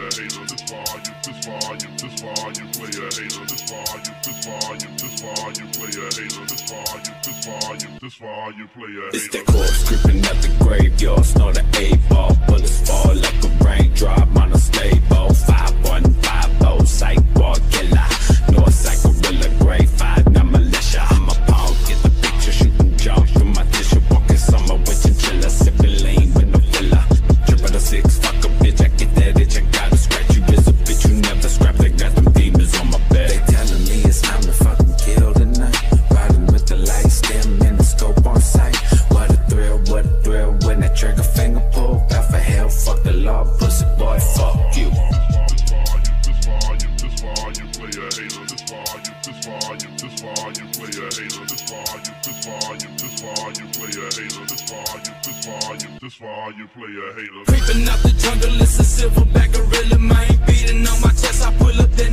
player hater, this volume, player hater, this volume, player hater, this volume, player hater. It's that corpse creeping at the graveyard, snort the 8-ball, bullets fall like a raindrop on a stable. 5150, sidewalk killer, Northside gorilla, grade 5, now militia. I'm a punk, get the picture, shooting jumps through my tissue, walking summer with chinchilla, sipping lean with no filler. Trip out of 6, fuck a bitch, I get that itch, I gotta scratch you. There's a bitch you never scrap, they got them demons on my bed. They telling me it's time to fucking kill tonight, riding with the light, stem and the scope on sight. What a thrill when that trigger finger pull. Out for hell, fuck the law, pussy boy, fuck you. This volume, player hater. Creeping out the jungle, it's a silverback gorilla. My ain't beating on my chest, I pull up that